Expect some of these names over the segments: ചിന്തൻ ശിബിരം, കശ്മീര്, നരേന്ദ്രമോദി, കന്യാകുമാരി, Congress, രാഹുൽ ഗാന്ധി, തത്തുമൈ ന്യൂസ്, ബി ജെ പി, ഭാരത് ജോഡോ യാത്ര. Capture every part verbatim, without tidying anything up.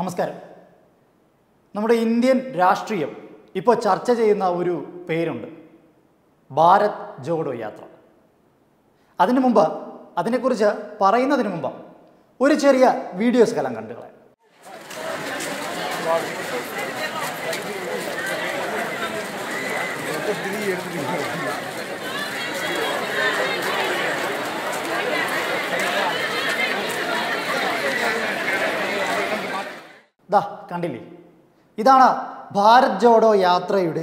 നമസ്കാരം. നമ്മുടെ ഇന്ത്യൻ രാഷ്ട്രീയം ഇപ്പോൾ ചർച്ച ചെയ്യുന്ന ഒരു പേരുണ്ട്, ഭാരത് ജോഡോ യാത്ര. അതിനു മുമ്പ് അതിനെക്കുറിച്ച് പറയുന്നതിന് മുമ്പ് ഒരു ചെറിയ വീഡിയോ ശകലം കണ്ടുകളെ. ദാ കണ്ടില്ലേ, ഇതാണ് ഭാരത് ജോഡോ യാത്രയുടെ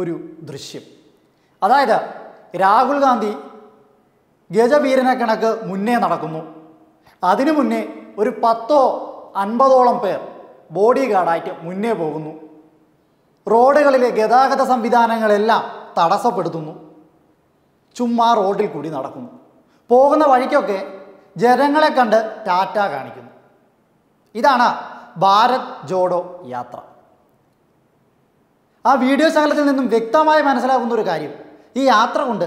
ഒരു ദൃശ്യം. അതായത് രാഹുൽ ഗാന്ധി ഗജവീരനെ കണക്ക് മുന്നേ നടക്കുന്നു. അതിനു മുന്നേ ഒരു പത്തോ അൻപതോളം പേർ ബോഡി ഗാർഡായിട്ട് മുന്നേ പോകുന്നു. റോഡുകളിലെ ഗതാഗത സംവിധാനങ്ങളെല്ലാം തടസ്സപ്പെടുത്തുന്നു. ചുമ്മാ റോഡിൽ കൂടി നടക്കുന്നു. പോകുന്ന വഴിക്കൊക്കെ ജനങ്ങളെ കണ്ട് ടാറ്റ കാണിക്കുന്നു. ഇതാണ് ഭാരത് ജോഡോ യാത്ര. ആ വീഡിയോ ശകലത്തിൽ നിന്നും വ്യക്തമായി മനസ്സിലാകുന്ന ഒരു കാര്യം, ഈ യാത്ര കൊണ്ട്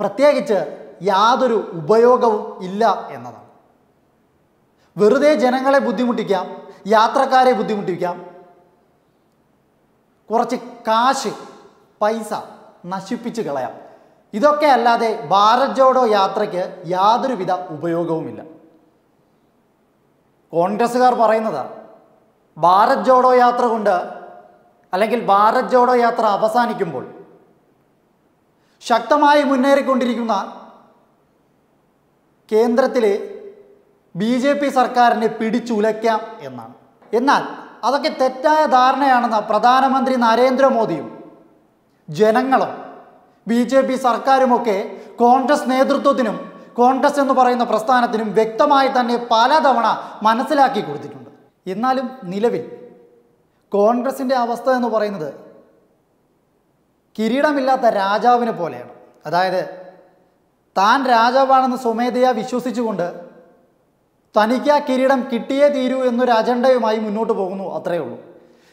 പ്രത്യേകിച്ച് യാതൊരു ഉപയോഗവും ഇല്ല എന്നതാണ്. വെറുതെ ജനങ്ങളെ ബുദ്ധിമുട്ടിക്കാം, യാത്രക്കാരെ ബുദ്ധിമുട്ടിക്കാം, കുറച്ച് കാശ് പൈസ നശിപ്പിച്ച് കളയാം. ഇതൊക്കെ അല്ലാതെ ഭാരത് ജോഡോ യാത്രയ്ക്ക് യാതൊരുവിധ ഉപയോഗവുമില്ല. കോൺഗ്രസ്സുകാർ പറയുന്നത് ഭാരത് ജോഡോ യാത്ര കൊണ്ട് അല്ലെങ്കിൽ ഭാരത് ജോഡോ യാത്ര അവസാനിക്കുമ്പോൾ ശക്തമായി മുന്നേറിക്കൊണ്ടിരിക്കുന്ന കേന്ദ്രത്തിലെ ബി ജെ പി സർക്കാരിനെ പിടിച്ചുലയ്ക്കാം എന്നാണ്. എന്നാൽ അതൊക്കെ തെറ്റായ ധാരണയാണെന്ന് പ്രധാനമന്ത്രി നരേന്ദ്രമോദിയും ജനങ്ങളും ബി ജെ പി സർക്കാരുമൊക്കെ കോൺഗ്രസ് നേതൃത്വത്തിനും കോൺഗ്രസ് എന്ന് പറയുന്ന പ്രസ്ഥാനത്തിനും വ്യക്തമായി തന്നെ പലതവണ മനസ്സിലാക്കി കൊടുത്തിട്ടുണ്ട്. എന്നാലും നിലവിൽ കോൺഗ്രസിൻ്റെ അവസ്ഥ എന്ന് പറയുന്നത് കിരീടമില്ലാത്ത രാജാവിനെ പോലെയാണ്. അതായത് താൻ രാജാവാണെന്ന് സ്വമേധയാ വിശ്വസിച്ചുകൊണ്ട് തനിക്ക് ആ കിരീടം കിട്ടിയേ തീരൂ എന്നൊരു അജണ്ടയുമായി മുന്നോട്ട് പോകുന്നു, അത്രയേ ഉള്ളൂ.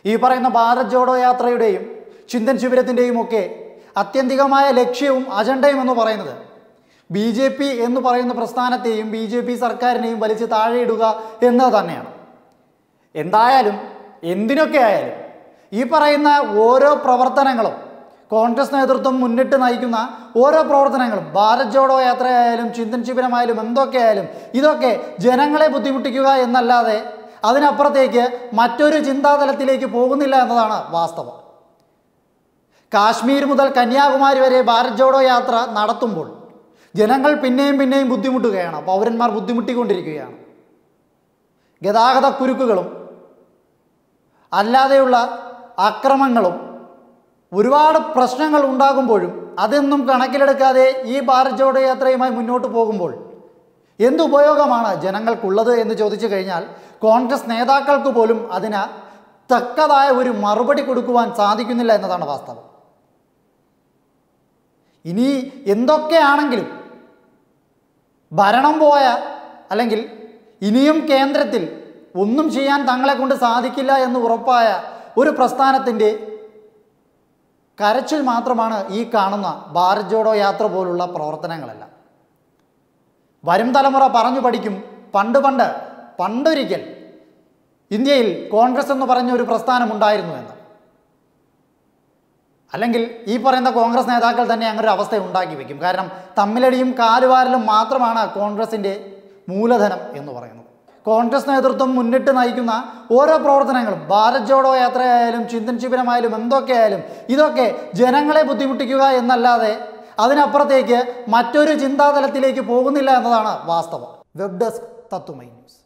ഈ പറയുന്ന ഭാരത് ജോഡോ യാത്രയുടെയും ചിന്തൻ ശിബിരത്തിൻ്റെയും ഒക്കെ അത്യന്തികമായ ലക്ഷ്യവും അജണ്ടയും എന്ന് പറയുന്നത് ബി ജെ പി എന്ന് പറയുന്ന പ്രസ്ഥാനത്തെയും ബി ജെ പി സർക്കാരിനെയും വലിച്ച് താഴെയിടുക എന്നത് തന്നെയാണ്. എന്തായാലും എന്തിനൊക്കെ ആയാലും ഈ പറയുന്ന ഓരോ പ്രവർത്തനങ്ങളും, കോൺഗ്രസ് നേതൃത്വം മുന്നിട്ട് നയിക്കുന്ന ഓരോ പ്രവർത്തനങ്ങളും, ഭാരത് ജോഡോ യാത്രയായാലും ചിന്തൻ ശിബിരമായാലും എന്തൊക്കെ ആയാലും, ഇതൊക്കെ ജനങ്ങളെ ബുദ്ധിമുട്ടിക്കുക എന്നല്ലാതെ അതിനപ്പുറത്തേക്ക് മറ്റൊരു ചിന്താതലത്തിലേക്ക് പോകുന്നില്ല എന്നതാണ് വാസ്തവം. കാശ്മീർ മുതൽ കന്യാകുമാരി വരെ ഭാരത് ജോഡോ യാത്ര നടത്തുമ്പോൾ ജനങ്ങൾ പിന്നെയും പിന്നെയും ബുദ്ധിമുട്ടുകയാണ്, പൗരന്മാർ ബുദ്ധിമുട്ടിക്കൊണ്ടിരിക്കുകയാണ്. ഗതാഗത കുരുക്കുകളും അല്ലാതെയുള്ള അക്രമങ്ങളും ഒരുപാട് പ്രശ്നങ്ങൾ ഉണ്ടാകുമ്പോഴും അതൊന്നും കണക്കിലെടുക്കാതെ ഈ ഭാരത് ജോഡോ യാത്രയുമായി മുന്നോട്ട് പോകുമ്പോൾ എന്തുപയോഗമാണ് ജനങ്ങൾക്കുള്ളത് എന്ന് ചോദിച്ചു കഴിഞ്ഞാൽ കോൺഗ്രസ് നേതാക്കൾക്ക് പോലും അതിന് തക്കതായ ഒരു മറുപടി കൊടുക്കുവാൻ സാധിക്കുന്നില്ല എന്നതാണ് വാസ്തവം. ഇനി എന്തൊക്കെയാണെങ്കിലും ഭരണം പോയ അല്ലെങ്കിൽ ഇനിയും കേന്ദ്രത്തിൽ ഒന്നും ചെയ്യാൻ തങ്ങളെ കൊണ്ട് സാധിക്കില്ല എന്ന് ഉറപ്പായ ഒരു പ്രസ്ഥാനത്തിൻ്റെ കരച്ചിൽ മാത്രമാണ് ഈ കാണുന്ന ഭാരത് ജോഡോ യാത്ര പോലുള്ള പ്രവർത്തനങ്ങളല്ല. വരും തലമുറ പറഞ്ഞു പഠിക്കും, പണ്ട് പണ്ട് പണ്ടൊരിക്കൽ ഇന്ത്യയിൽ കോൺഗ്രസ് എന്ന് പറഞ്ഞ ഒരു പ്രസ്ഥാനമുണ്ടായിരുന്നു എന്ന്. അല്ലെങ്കിൽ ഈ പറയുന്ന കോൺഗ്രസ് നേതാക്കൾ തന്നെ അങ്ങനൊരു അവസ്ഥ ഉണ്ടാക്കി വയ്ക്കും. കാരണം തമ്മിലടിയും കാലുവാരലും മാത്രമാണ് കോൺഗ്രസിൻ്റെ മൂലധനം എന്ന് പറയുന്നത്. കോൺഗ്രസ് നേതൃത്വം മുന്നിട്ട് നയിക്കുന്ന ഓരോ പ്രവർത്തനങ്ങളും, ഭാരത് ജോഡോ യാത്രയായാലും ചിന്തൻ ശിബിരമായാലും എന്തൊക്കെ ആയാലും, ഇതൊക്കെ ജനങ്ങളെ ബുദ്ധിമുട്ടിക്കുക എന്നല്ലാതെ അതിനപ്പുറത്തേക്ക് മറ്റൊരു ചിന്താതലത്തിലേക്ക് പോകുന്നില്ല എന്നതാണ് വാസ്തവം. വെബ് ഡെസ്ക് തത്തുമൈ ന്യൂസ്.